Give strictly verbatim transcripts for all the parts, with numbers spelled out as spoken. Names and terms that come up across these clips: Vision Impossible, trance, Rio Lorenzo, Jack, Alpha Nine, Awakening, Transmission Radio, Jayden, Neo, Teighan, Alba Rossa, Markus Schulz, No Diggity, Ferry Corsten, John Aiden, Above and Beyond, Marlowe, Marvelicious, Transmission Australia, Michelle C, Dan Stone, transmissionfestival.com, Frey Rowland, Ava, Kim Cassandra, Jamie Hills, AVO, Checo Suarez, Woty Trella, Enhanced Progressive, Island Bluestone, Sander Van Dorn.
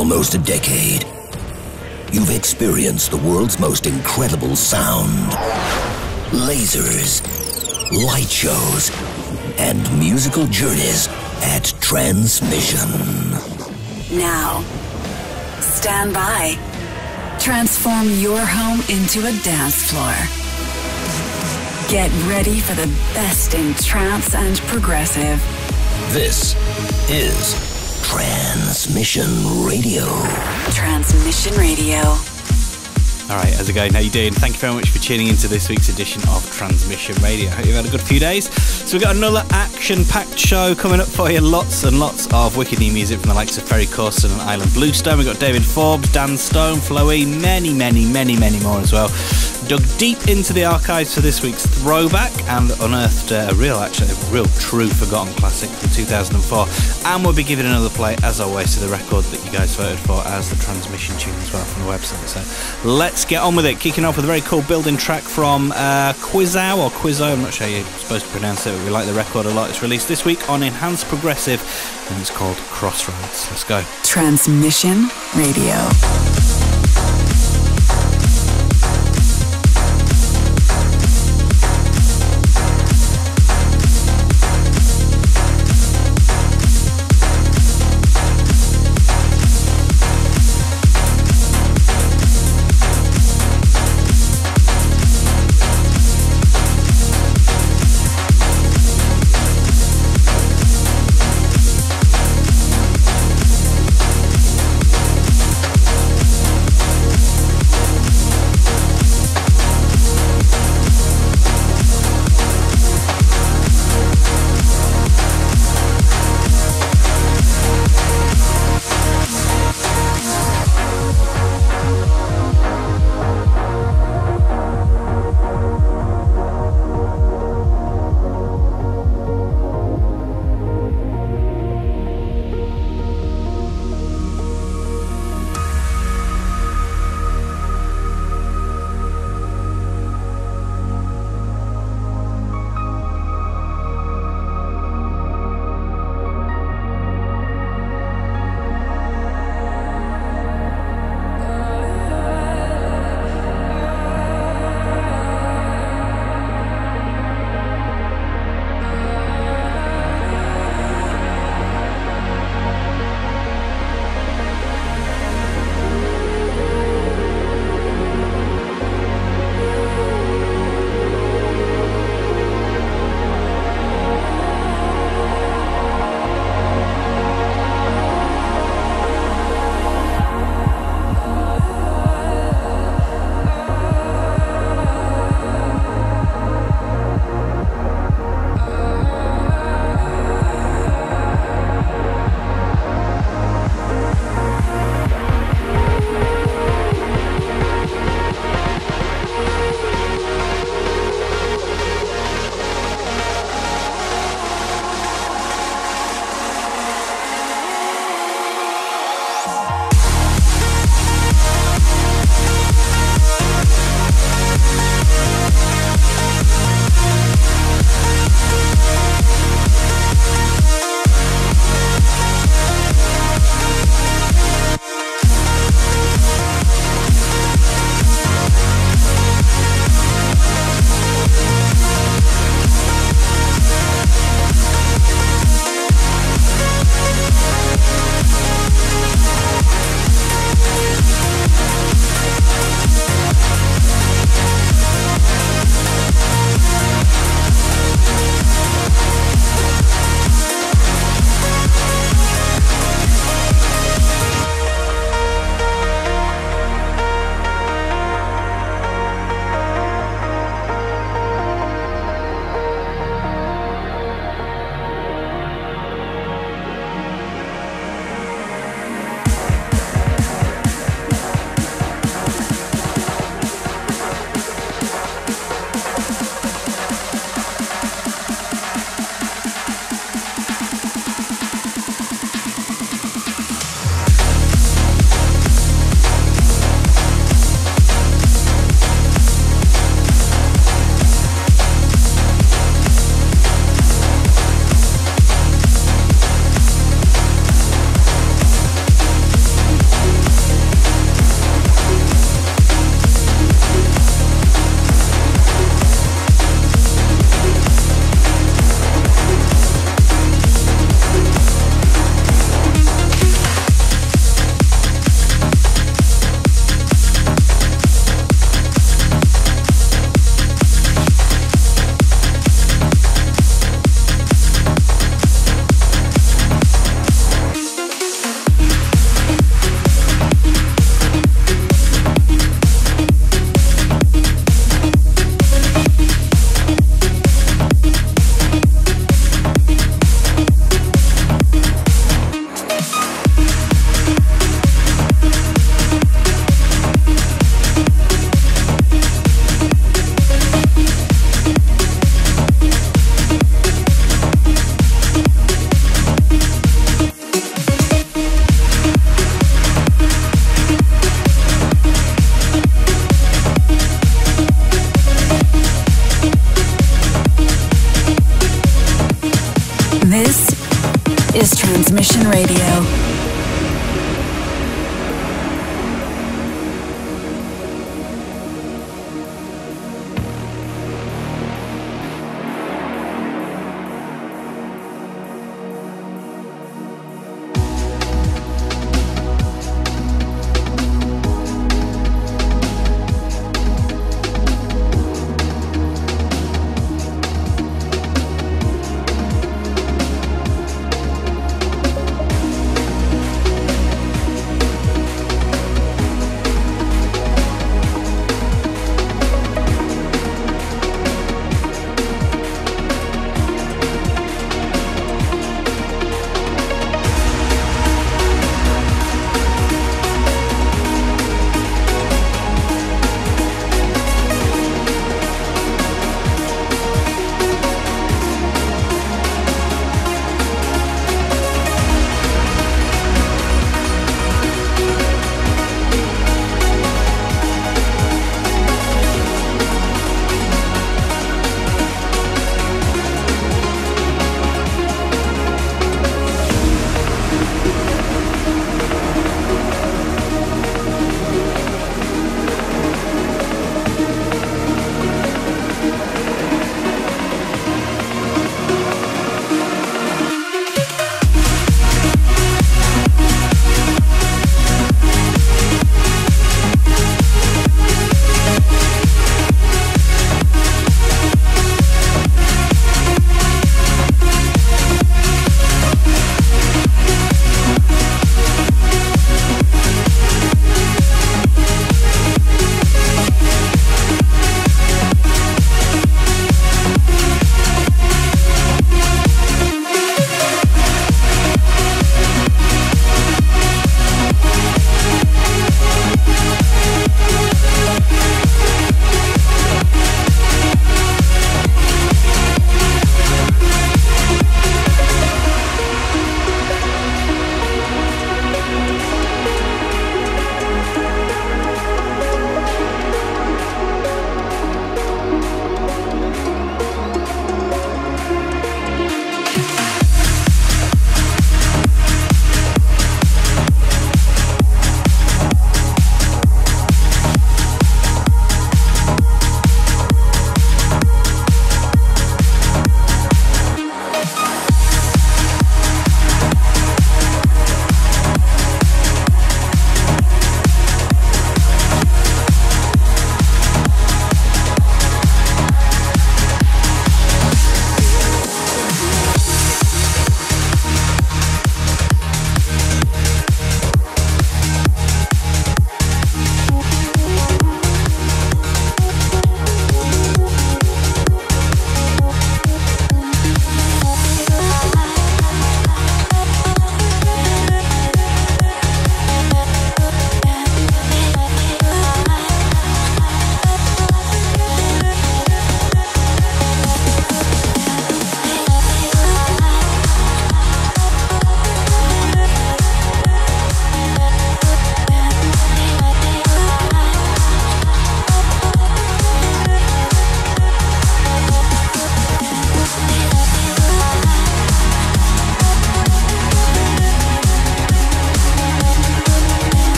almost a decade, you've experienced the world's most incredible sound. Lasers, light shows, and musical journeys at Transmission. Now, stand by. Transform your home into a dance floor. Get ready for the best in trance and progressive. This is Transmission Radio. Transmission Radio. All right, how's it going? How you doing? Thank you very much for tuning into this week's edition of Transmission Radio. I hope you've had a good few days. So we've got another action-packed show coming up for you. Lots and lots of wicked new music from the likes of Ferry Corsten and Island Bluestone. We've got David Forbes, Dan Stone, Flowey, many, many, many, many more as well. Dug deep into the archives for this week's throwback and unearthed a real, actually, a real true forgotten classic from two thousand four. And we'll be giving another play, as always, to the record that you guys voted for as the transmission tune as well from the website. So let's get on with it. Kicking off with a very cool building track from uh, Quizow, or Quizow, I'm not sure you're supposed to pronounce it, but we like the record a lot. It's released this week on Enhanced Progressive, and it's called Crossroads. Let's go. Transmission Radio. This is Transmission Radio.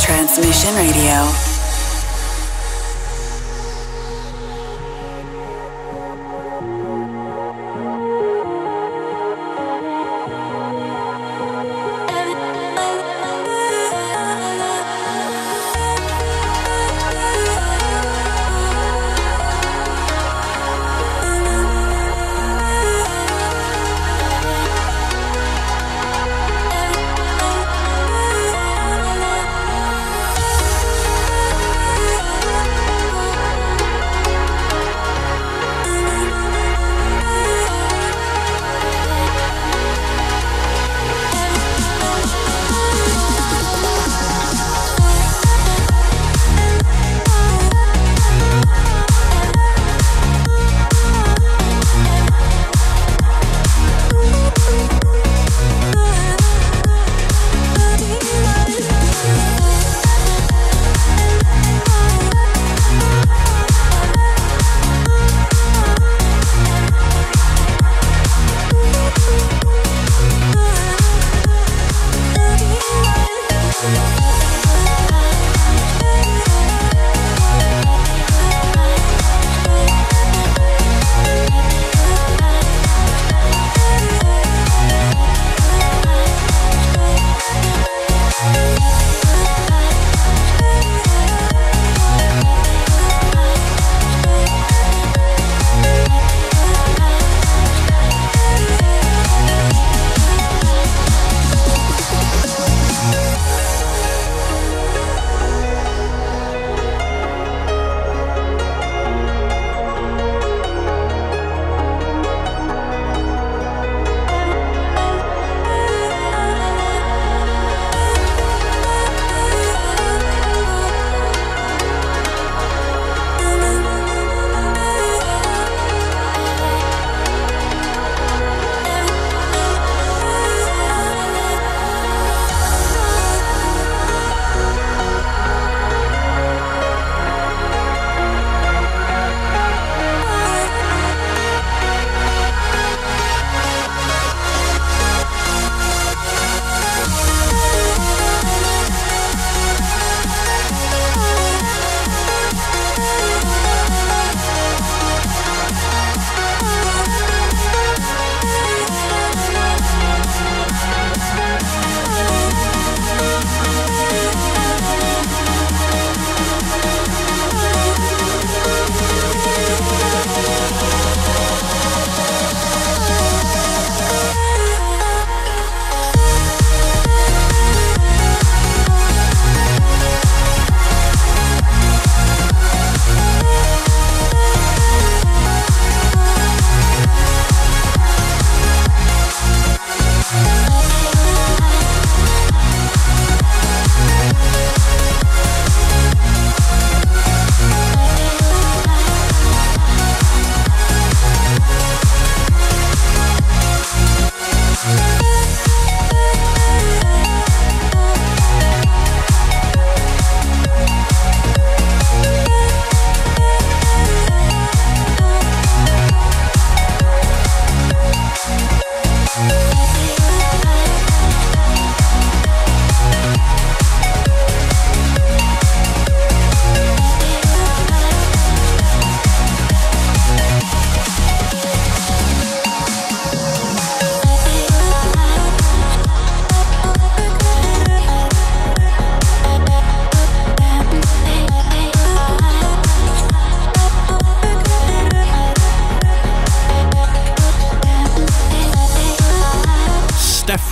Transmission Radio.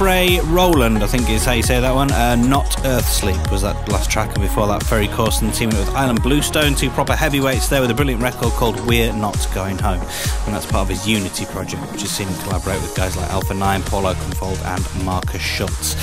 Frey Rowland, I think is how you say that one. Uh, Not Earth Sleep was that last track, and before that Ferry Corsten teaming with Island Bluestone, two proper heavyweights there with a brilliant record called We're Not Going Home, and that's part of his Unity project, which has seen him collaborate with guys like Alpha Nine, Paul Oakenfold and Markus Schulz.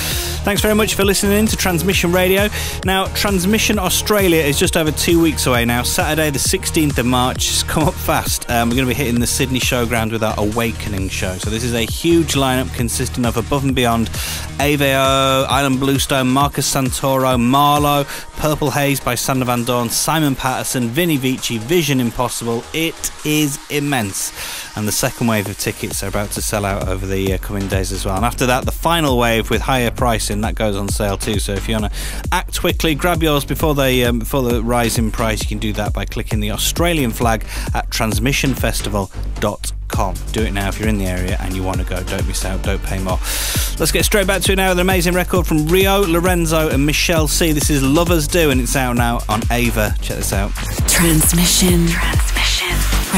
Thanks very much for listening in to Transmission Radio. Now, Transmission Australia is just over two weeks away now, Saturday the sixteenth of March, it's come up fast. Um, we're going to be hitting the Sydney Showground with our Awakening show, so this is a huge lineup consisting of Above and Beyond, A V O, Island Bluestone, Marcus Santoro, Marlowe, Purple Haze by Sander Van Dorn, Simon Patterson, Vinnie Vici, Vision Impossible. It is immense, and the second wave of tickets are about to sell out over the uh, coming days as well, and after that the final wave with higher pricing that goes on sale too. So if you want to act quickly, grab yours before they um, before the rise in price, you can do that by clicking the Australian flag at transmission festival dot com. Do it now if you're in the area and you want to go. Don't miss out, don't pay more. Let's get straight back to it now with an amazing record from Rio Lorenzo and Michelle C. This is Lovers Do, and it's out now on Ava. Check this out. Transmission, Transmission Radio.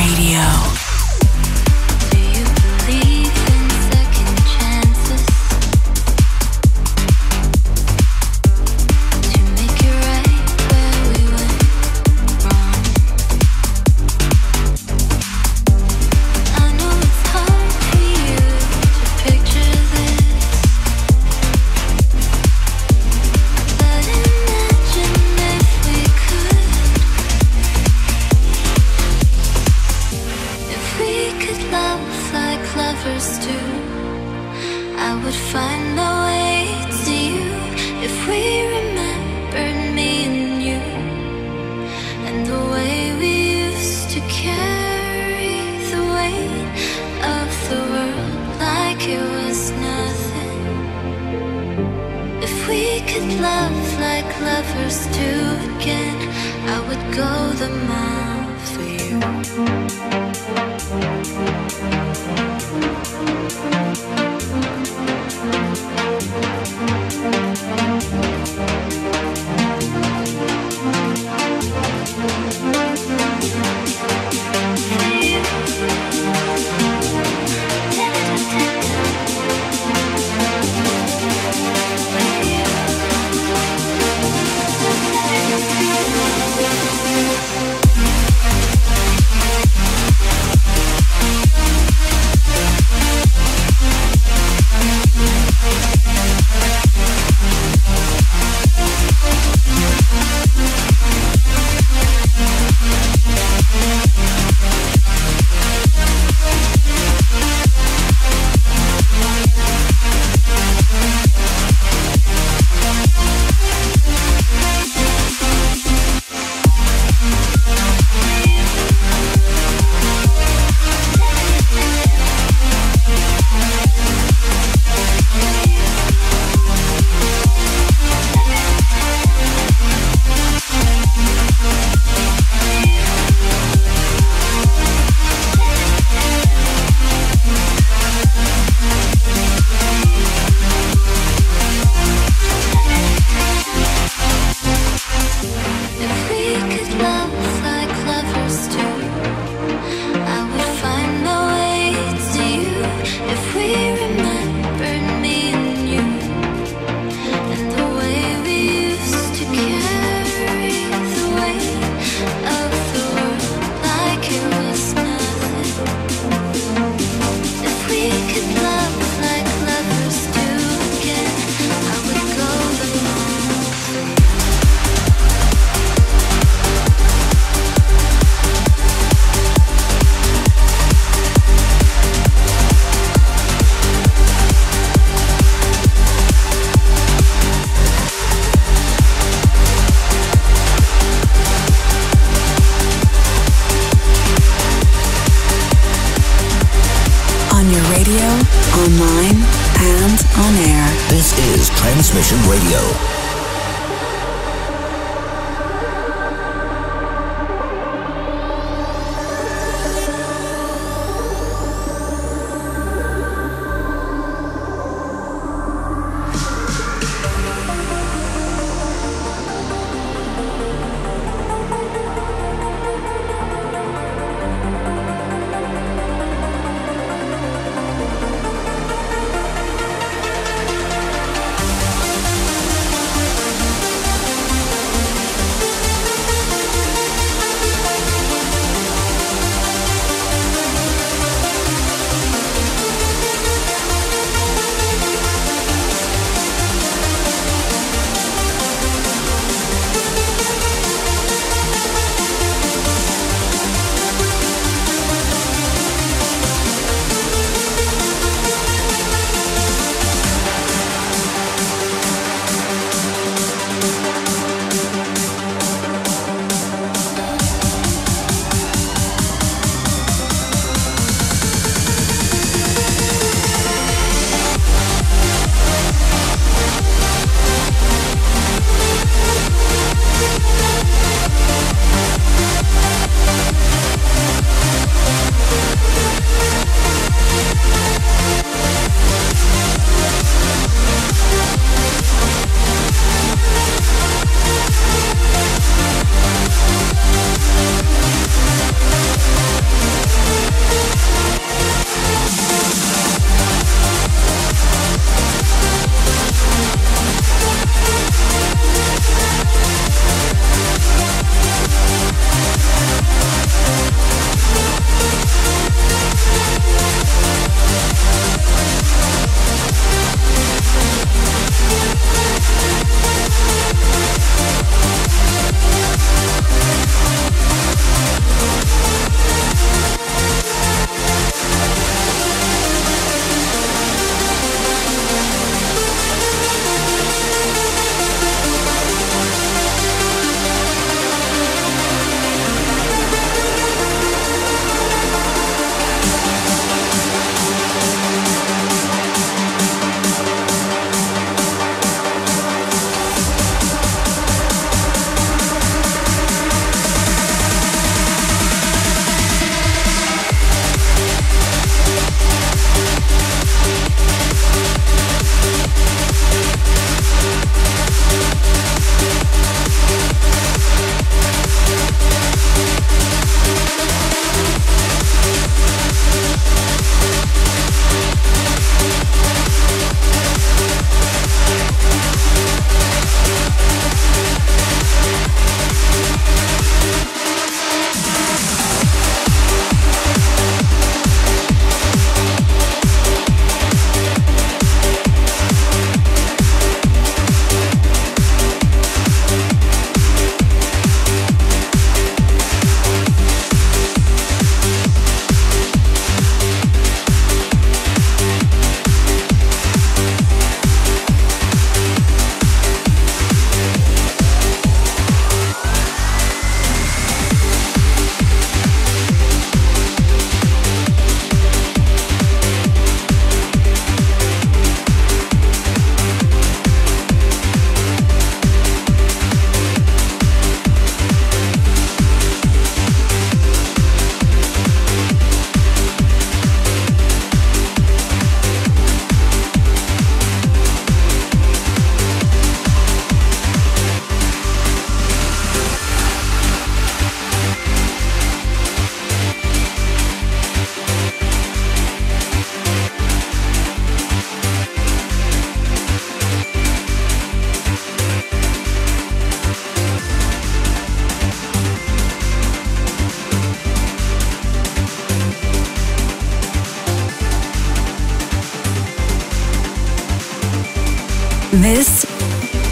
This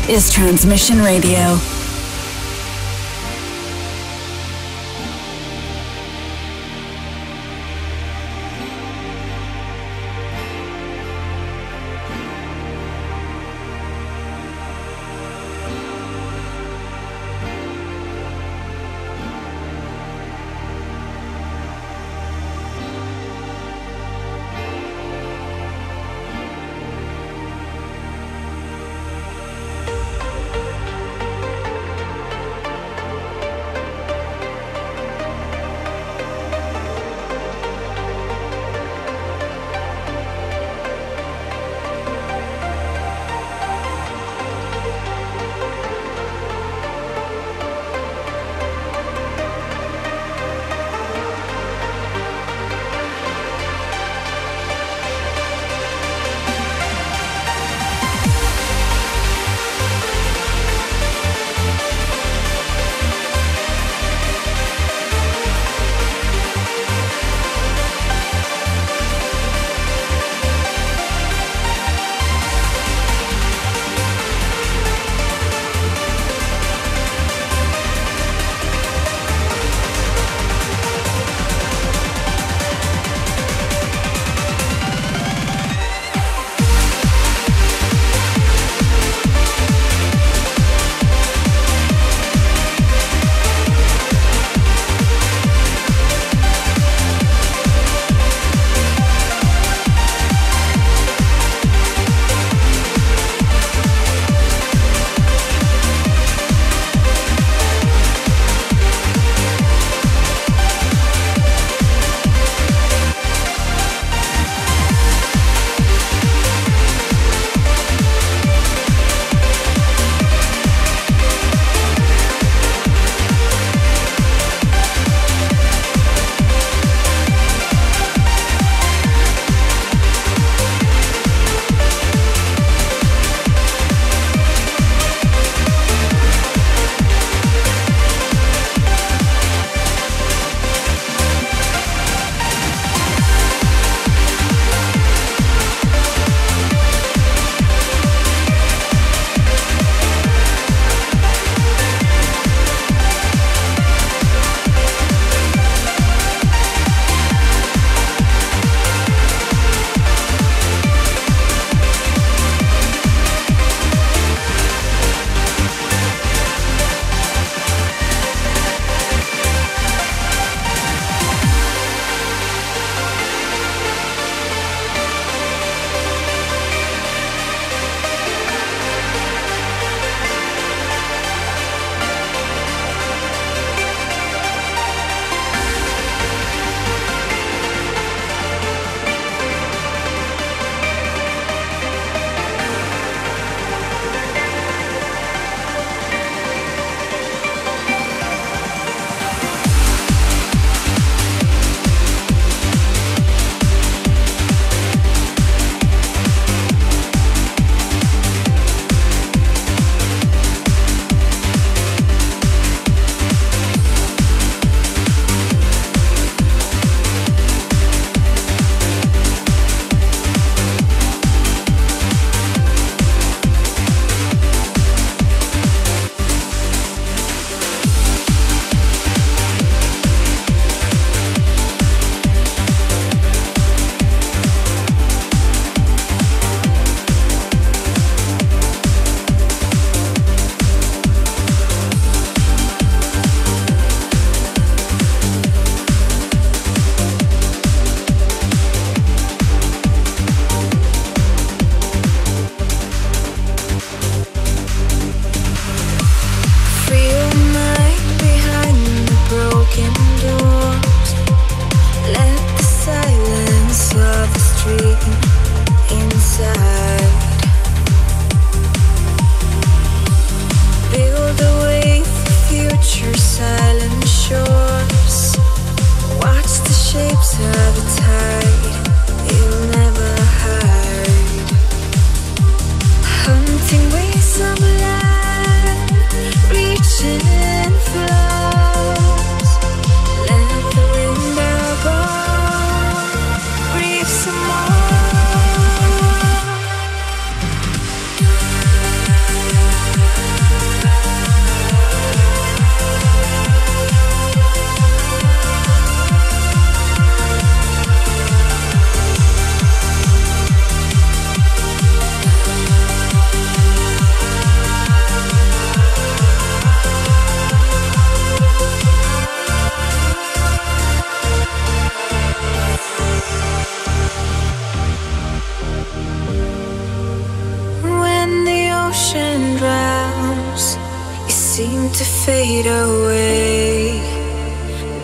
is Transmission Radio.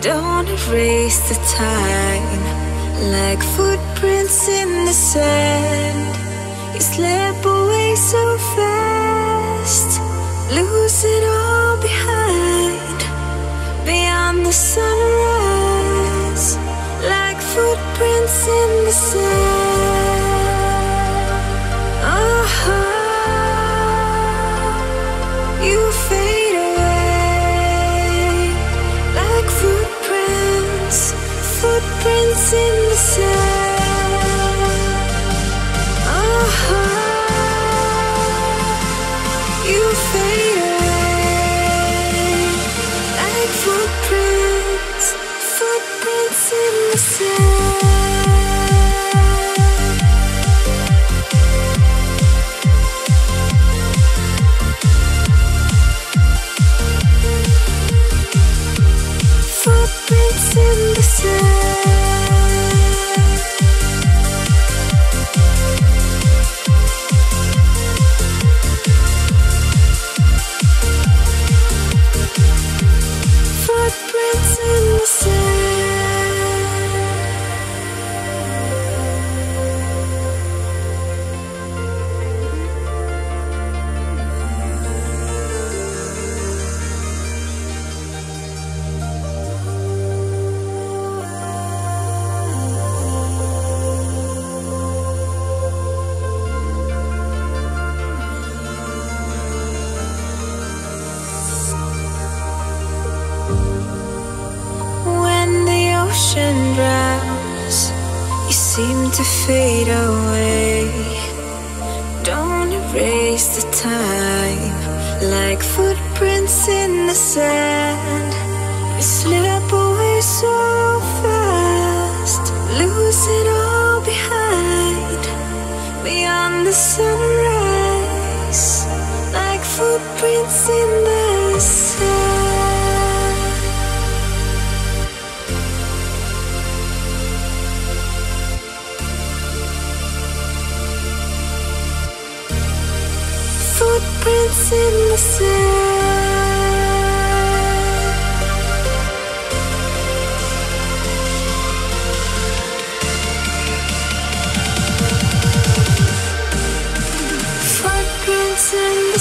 Don't erase the time. Like footprints in the sand, you slip away so fast, lose it all behind. Beyond the sunrise, like footprints in the sand. Oh, you fade. Footprints in the sand. Oh, you fade away like footprints, footprints in the sand. To fade away, don't erase the time. Like footprints in the sand, we slip away so fast, lose it all behind. Beyond the sunrise, like footprints in the sand. Footprints in the sand. Footprints in the sand. Footprints in the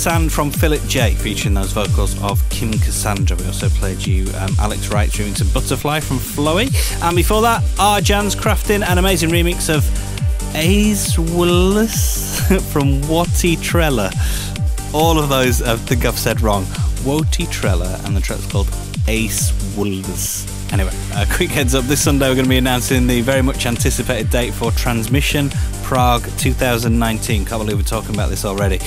Sand from Philip Jake, featuring those vocals of Kim Cassandra. We also played you um, Alex Wright's remix of Butterfly from Flowey. And before that, Arjan's crafting an amazing remix of Ace Willis from Woty Trella. All of those I think I've said wrong. Woty Trella, and the track's called Ace Willis. Anyway, a quick heads up, this Sunday we're going to be announcing the very much anticipated date for Transmission Prague twenty nineteen. Can't believe we're talking about this already.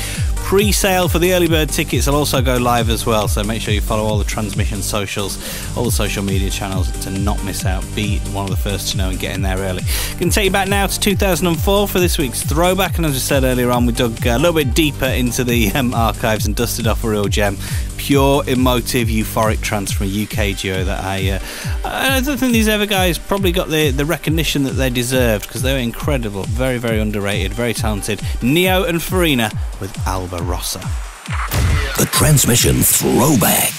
pre-sale for the early bird tickets. I'll also go live as well, so make sure you follow all the Transmission socials, all the social media channels to not miss out. Be one of the first to know and get in there early. Going to take you back now to two thousand four for this week's throwback, and as I said earlier on, we dug a little bit deeper into the um, archives and dusted off a real gem. Pure, emotive, euphoric trance from a U K duo that I uh, I don't think these other guys probably got the, the recognition that they deserved, because they were incredible, very, very underrated, very talented. Neo and Farina with Alba Rossa. The Transmission Throwback.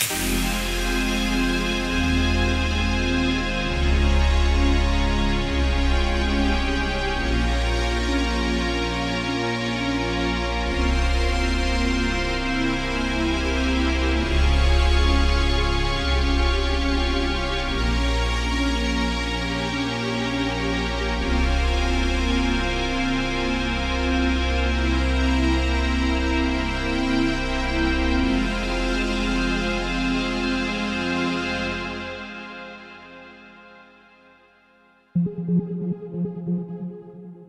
We'll be right back.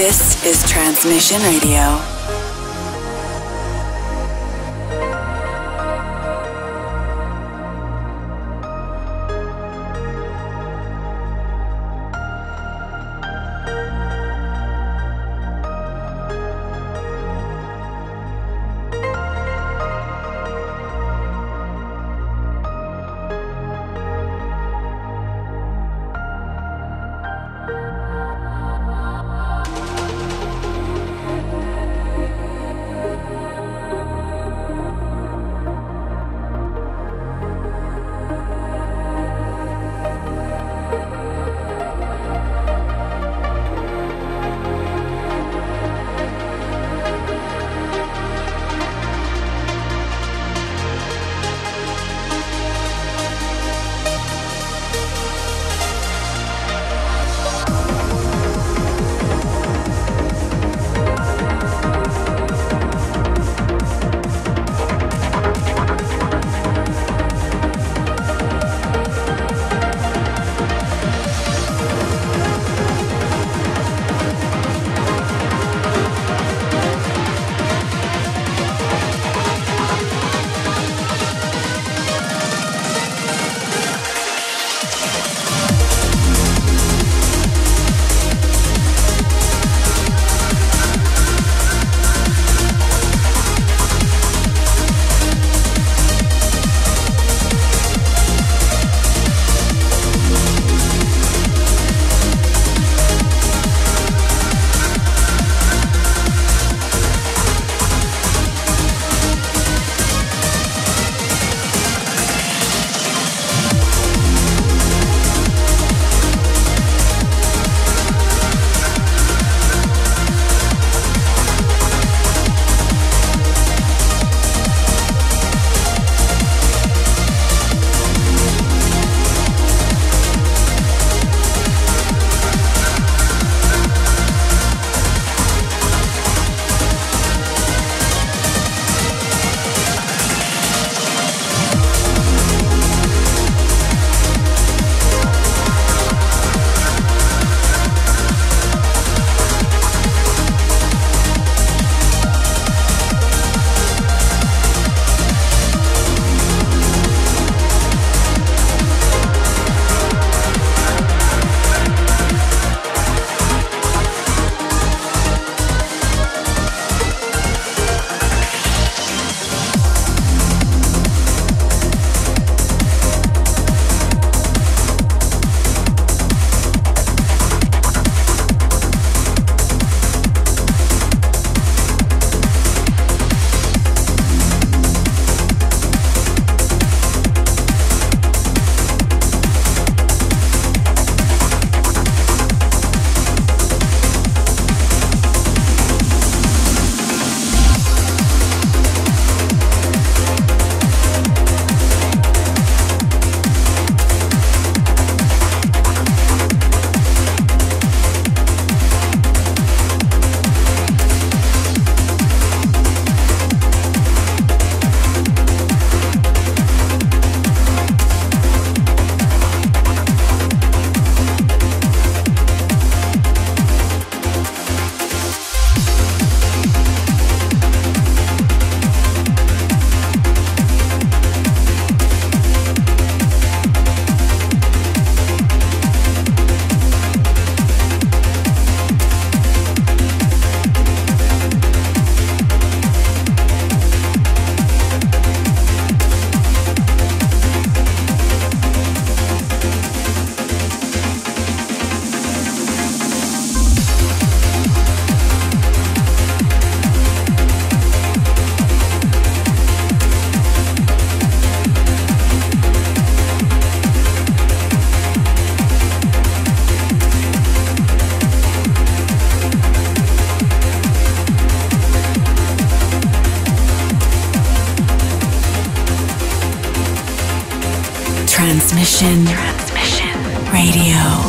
This is Transmission Radio. Transmission, Transmission Radio.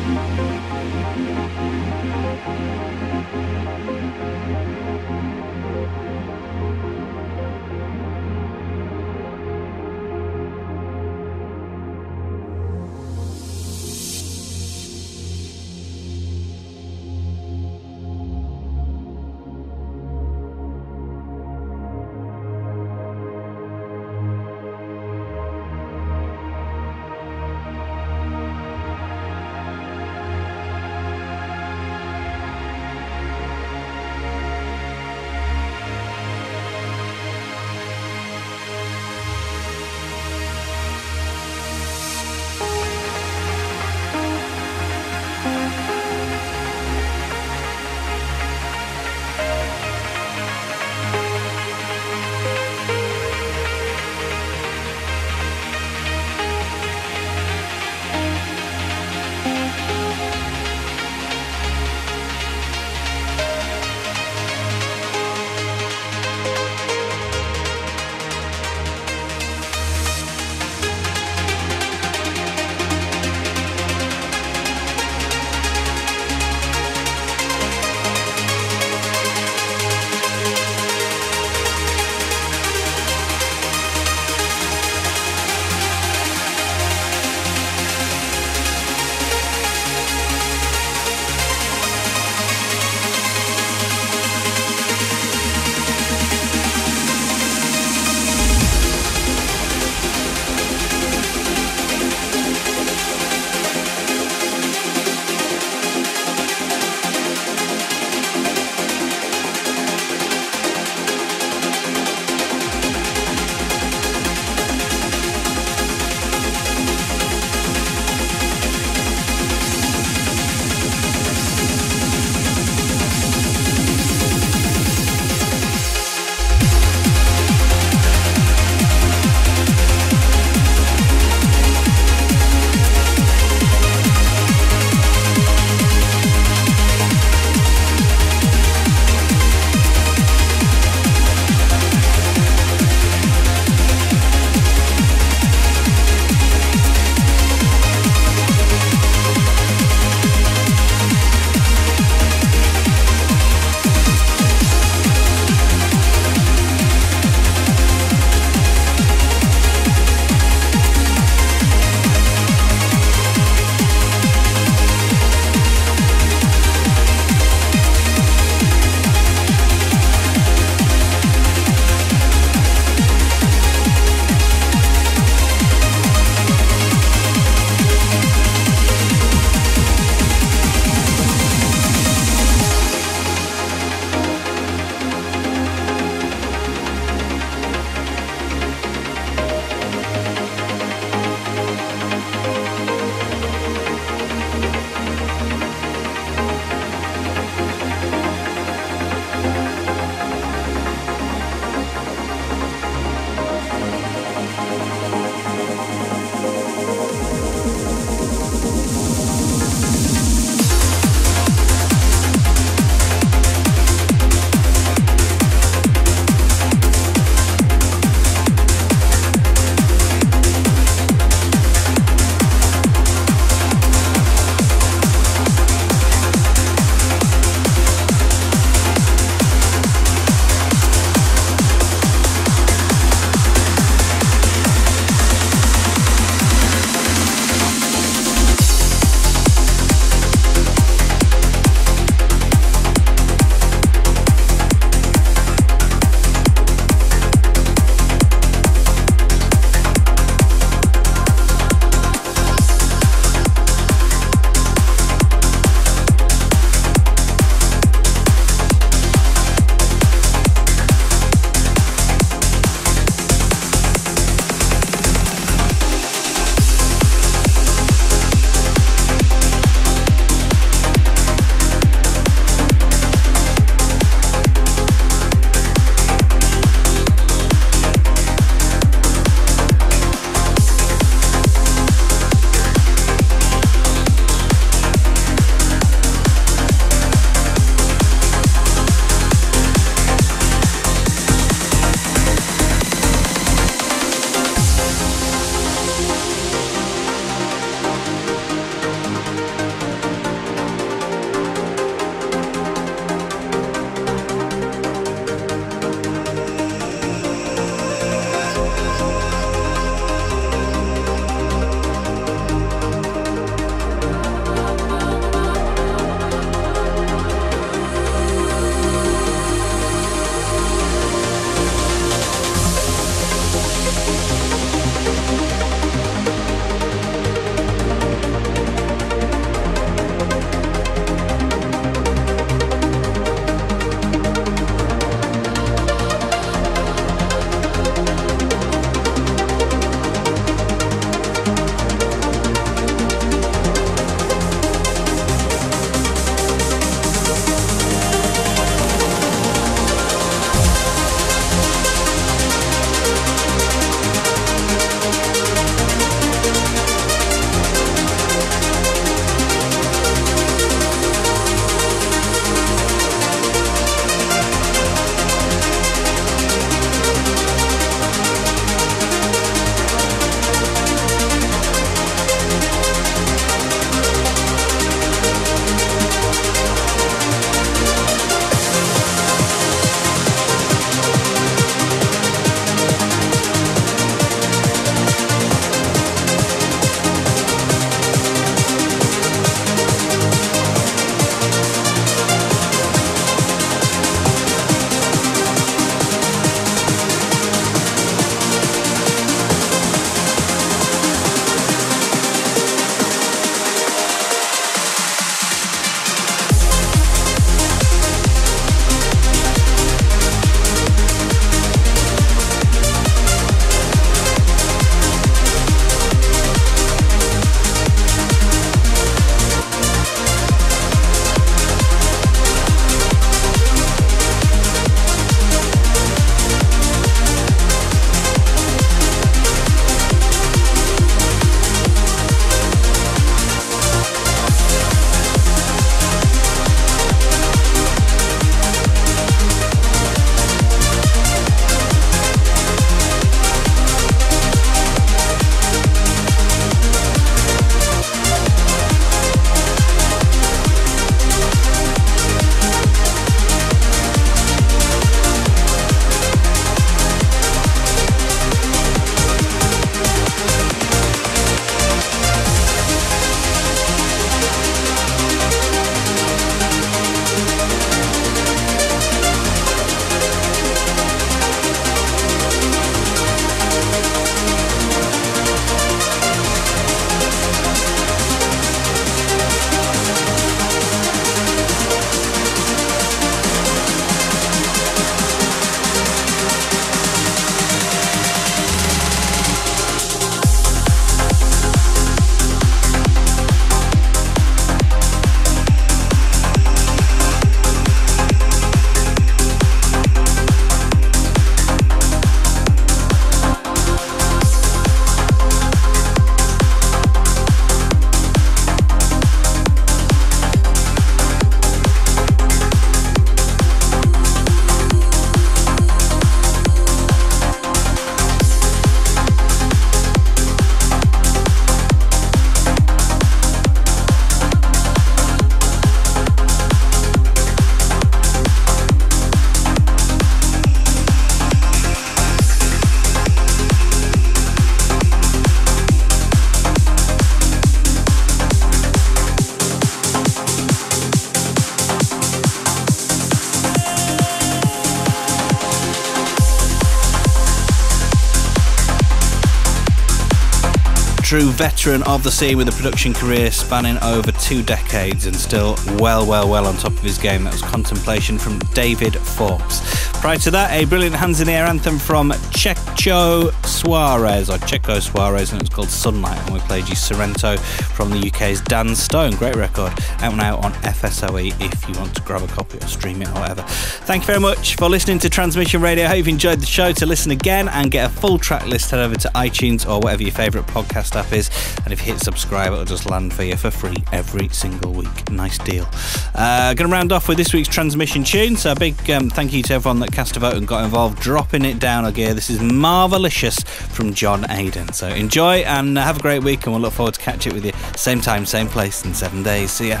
true veteran of the scene with a production career spanning over two decades and still well, well, well on top of his game. That was Contemplation from David Forbes. Prior to that, a brilliant hands in the air anthem from Checo Suarez, or Checo Suarez, and it's called Sunlight, and we played you Sorrento from the U K's Dan Stone. Great record, out now on F S O E if you want to grab a copy or stream it or whatever. Thank you very much for listening to Transmission Radio. I hope you've enjoyed the show. To listen again and get a full track list, head over to iTunes or whatever your favourite podcast app is, and if you hit subscribe, it'll just land for you for free every single week. Nice deal. Uh, going to round off with this week's Transmission tune, so a big um, thank you to everyone that cast a vote and got involved, dropping it down a gear. This is Marvelicious from John Aiden. So enjoy and have a great week, and we'll look forward to catching it with you same time, same place in seven days. See ya.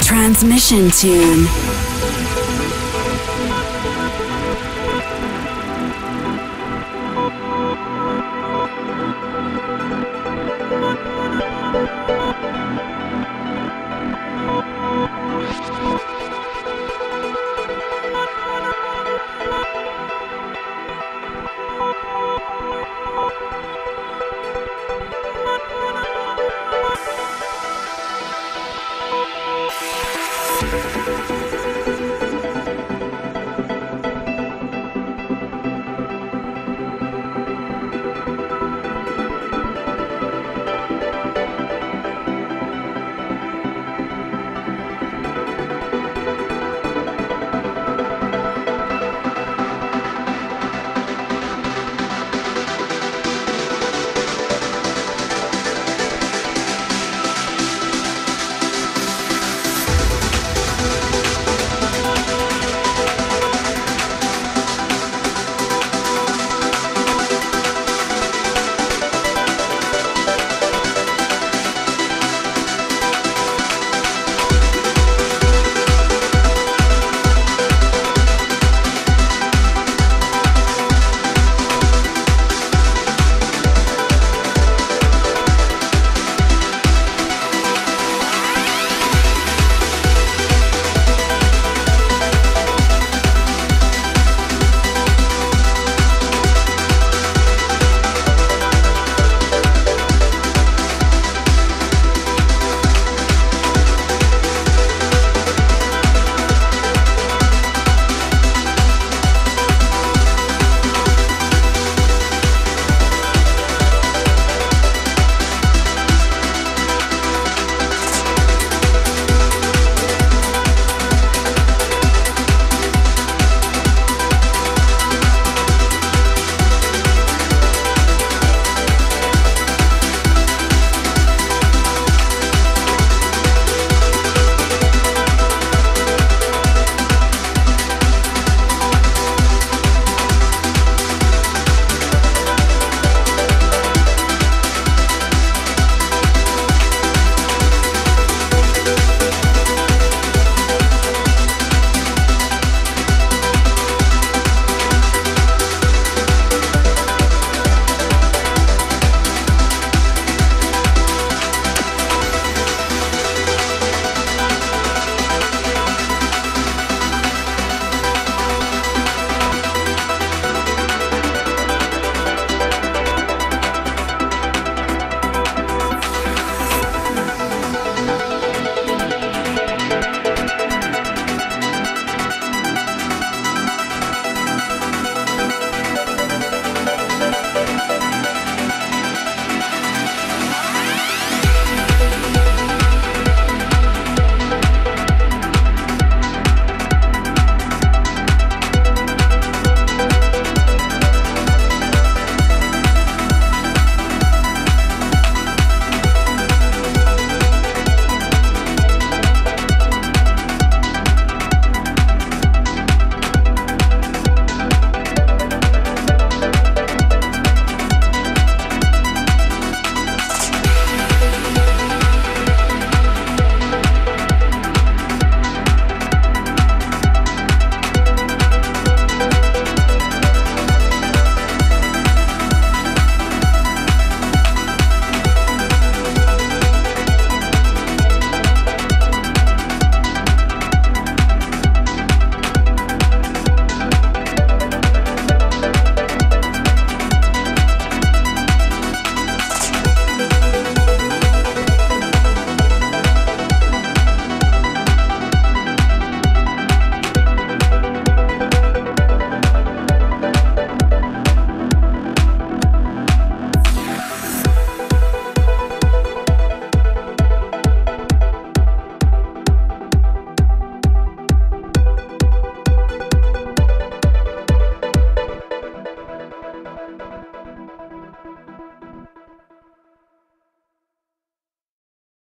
Transmission tune.